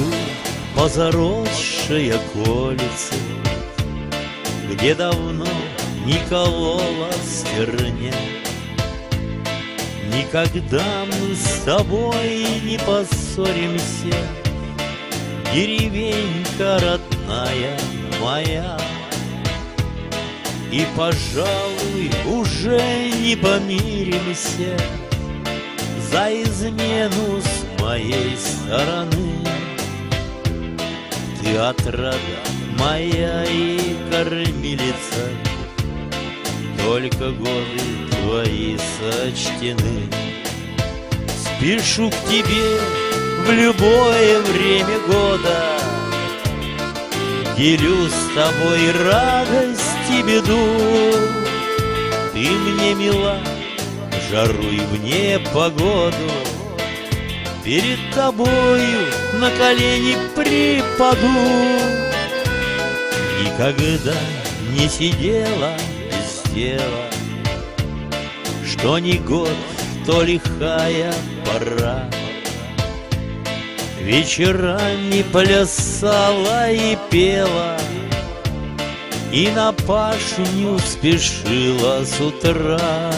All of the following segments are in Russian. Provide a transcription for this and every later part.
году позаросшая колется, где давно никого ласкер нет. Никогда мы с тобой не поссоримся, деревенька родная моя. И, пожалуй, уже не помиримся за измену с моей стороны. Ты отрада моя и кормилица, только годы твои сочтены. Спешу к тебе в любое время года, делю с тобой радость и беду. Ты мне мила в жару и в непогоду, перед тобою на колени припаду. Никогда не сидела без дела, что ни год, то лихая пора. Вечерами плясала и пела, и на пашню спешила с утра.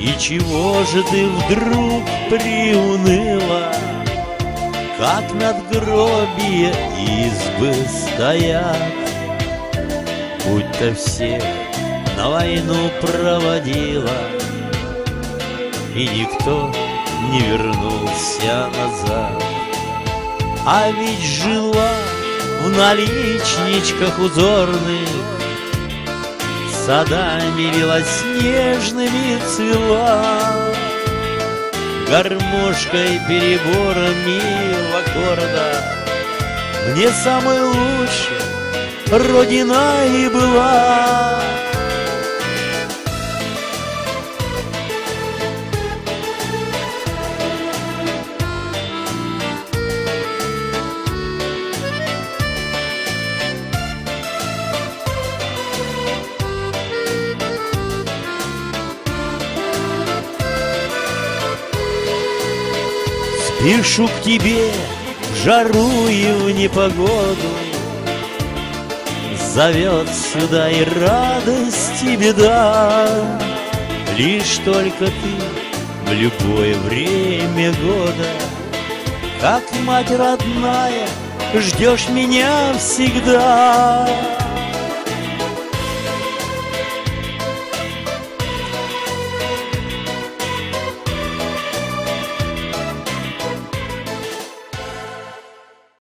И чего же ты вдруг приуныла, как надгробья избы стоят? Будь-то всех на войну проводила, и никто не вернулся назад. А ведь жила в наличничках узорных, садами белоснежными цвела, гармошкой, переборами в аккордах. Мне самой лучшей родина и была. Спешу к тебе в жару и в непогоду, зовет сюда и радость, и беда. Лишь только ты в любое время года, как мать родная, ждешь меня всегда.